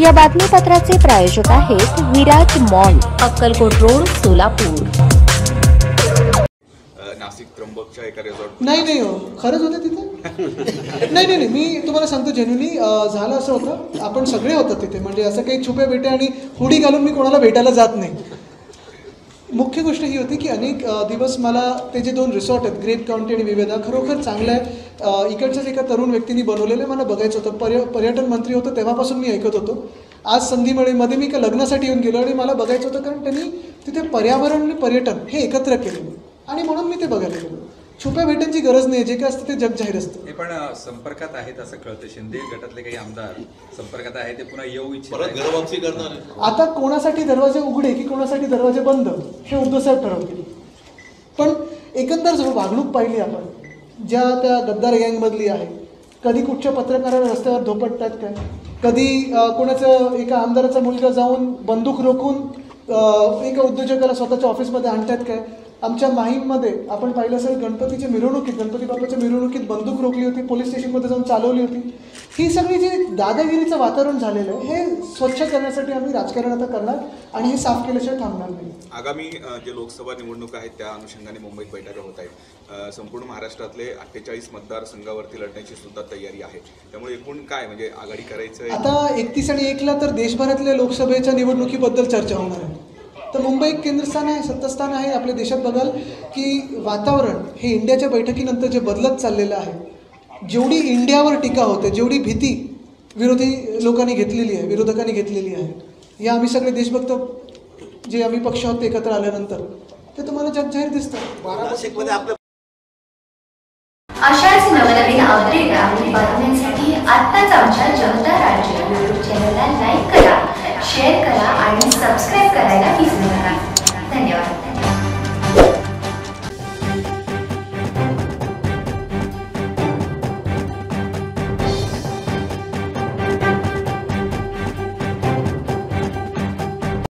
या बातमीपत्राचे प्रायोजक आहेत विराज मॉल, अक्कलकोट रोड, सोलापूर। नाशिक त्र्यंबकच्या एका रिसॉर्ट नाही हो, खरंच होतं तिथे नाही मी तुम्हाला सांगतो जेन्युइनली झालं असं होतं, आपण सगळे होतो तिथे, म्हणजे असं काही छुपे बेटे आणि हुडी घालून मी कोणाला भेटायला जात नाही। मुख्य गोष्ट ही होती की अनेक दिवस मला ते जे दोन रिसॉर्ट आहेत ग्रेट काउंटी आणि विवेदा खरोखर चांगलं आहे, इकडच्याच एका तरुण व्यक्तीने बनवलेलं आहे, मला बघायचं होतं। पर्यटन मंत्री होतं तेव्हापासून मी ऐकत होतो, आज संधीमध्ये मी एका लग्नासाठी येऊन गेलो आणि मला बघायचं होतं, कारण त्यांनी तिथे पर्यावरण आणि पर्यटन हे एकत्र केलेलं आणि म्हणून मी ते बघायला गेलो। छुप्या भेटांची गरज नाही, जे काय असतं ते जग जाहीर असतं। पण संपर्कात आहेत असं कळतं, शिंदे गटातले काही आमदार संपर्कात आहेत, ते पुन्हा येऊ इच्छित। आता कोणासाठी दरवाजे उघडे की कोणासाठी दरवाजे बंद हे उद्धवसाहेब ठरवतील, पण एकंदर जो वागणूक पाहिली आपण, ज्या त्या गद्दार गँगमधली आहे, कधी कुठच्या पत्रकाराला रस्त्यावर धोपटतात काय, कधी कोणाचं एका आमदाराचा मुलगा जाऊन बंदूक रोखून एका उद्योजकाला स्वतःच्या ऑफिसमध्ये आणतात काय। आमच्या माहीममध्ये आपण पाहिलं असेल, गणपतीच्या मिरवणुकीत, गणपती बाप्पाच्या मिरवणुकीत बंदूक रोखली होती, पोलीस स्टेशनमध्ये जाऊन चालवली होती। ही सगळी जी दादागिरीचं वातावरण झालेलं आहे हे स्वच्छ करण्यासाठी आम्ही राजकारण आता करणार आणि हे साफ केल्याशिवाय थांबणार नाही। आगामी जे लोकसभा निवडणूक आहेत त्या अनुषंगाने मुंबईत बैठका होत आहेत, संपूर्ण महाराष्ट्रातले 48 मतदारसंघावरती लढण्याची सुद्धा तयारी आहे, त्यामुळे एकूण काय म्हणजे आघाडी करायचं। आता 31 आणि 1 ला तर देशभरातल्या लोकसभेच्या निवडणुकीबद्दल चर्चा होणार आहे, तर मुंबई एक केंद्रस्थान आहे, सत्तास्थान आहे। आपल्या देशात बघाल की वातावरण हे इंडियाच्या बैठकीनंतर जे बदलत चाललेलं आहे, जेवढी इंडियावर टीका होते, जेवढी भीती विरोधी लोकांनी घेतलेली आहे, विरोधकांनी घेतलेली आहे, या आम्ही सगळे देशभक्त जे आम्ही पक्ष होते एकत्र आल्यानंतर ते तुम्हाला जग जाहीर दिसतं। अशाच नवनवीन आवृत्त्या बातम्यांसाठी आत्ताच आमच्या जनता राज्य